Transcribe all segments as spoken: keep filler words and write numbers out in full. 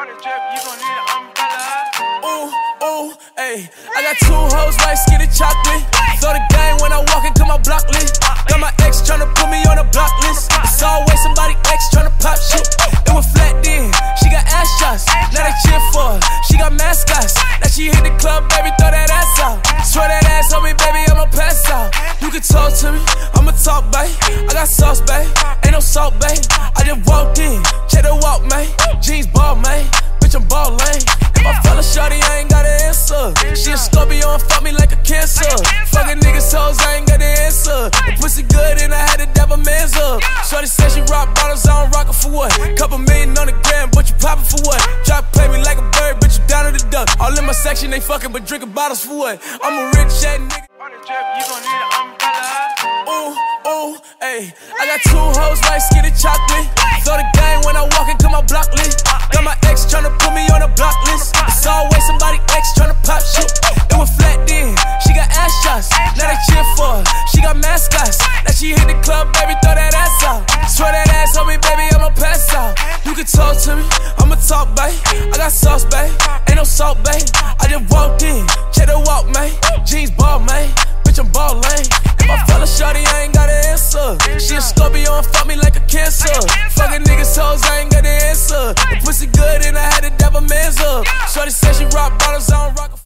water drip, you gon' need an umbrella. Ooh, ooh, ayy. I got two hoes, white skin and chocolate. Throw the gang when I walk into my block list. Got my ex tryna put me on a block list. It's always somebody ex tryna pop shit. It was flat then, she got ass shots. Now they cheer for her, she got mascots. Now she hit the club, baby, throw that ass out. Throw that ass on me, baby, I'ma pass out. You can talk to me, I'ma talk, babe. I got sauce, babe, ain't no salt, babe. I just walked in, check the walk, man. Jeans ball, man, bitch, I'm ballin'. If I fella shorty, I ain't got an answer. She a Scorpio and fuck me like a cancer. Fuckin' niggas hoes, I ain't got an answer. The pussy good and I had to dab a man's up. Shorty said she rock bottles, I don't rockin' for what? Couple million on the gram, but you poppin' for what? Try to play me like a bird, bitch, you down to the duck. All in my section, they fuckin', but drinkin' bottles for what? I'm a rich ass nigga. On the trip, you gon' need an umbrella. Ooh. Ooh, ayy, I got two hoes, white skin and chocolate. Throw the gang when I walk into my block list. Got my ex tryna put me on a block list. It's always somebody ex tryna pop shit. It was flat then, she got ass shots. Now they cheer for her, she got mascots. Now she hit the club, baby, throw that ass out. Throw that ass on me, baby, I'ma pass out. You can talk to me, I'ma talk, babe. I got sauce, babe, ain't no salt, babe. I just walked in, check the walk, man. Jeans ball, man, bitch, I'm ballin'. If I fella shorty, I ain't got an answer. She a Scorpio and fuck me like a cancer. Fuckin' niggas hoes, I ain't got an answer. The pussy good and I had to dab a man's up. Shorty said she rock bottles, I don't rock a f.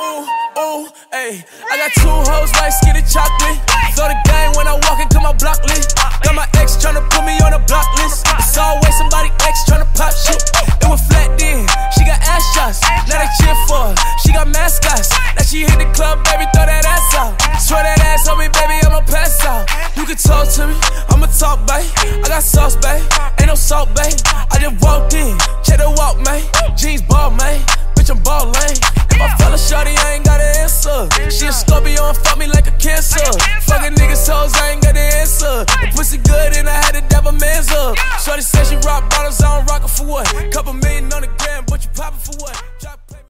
Ooh, ooh, ayy. I got two hoes, white skin and chocolate. Throw the gang when I walk into my block list. Got my ex tryna put me on a block list. It's always somebody ex tryna pop shit. It was flat then, she got ass shots. Now they cheer for her, she got mascots. Now she hit the club, baby, throw that ass out. Throw that ass on me, baby, I'ma pass out. You can talk to me, I'ma talk, babe. I got sauce, babe, ain't no salt, babe. I just walked in, check the walk, man. Jeans ball, man, bitch, I'm ballin'. If I fella shorty, I ain't got an answer. She a Scorpio and fuck me like a cancer. Fuckin' niggas hoes, I ain't got an answer. The pussy good and I had to dab a man's up. Shorty said she rock bottles, I don't rockin' for what? Couple million on the gram, but you poppin' for what?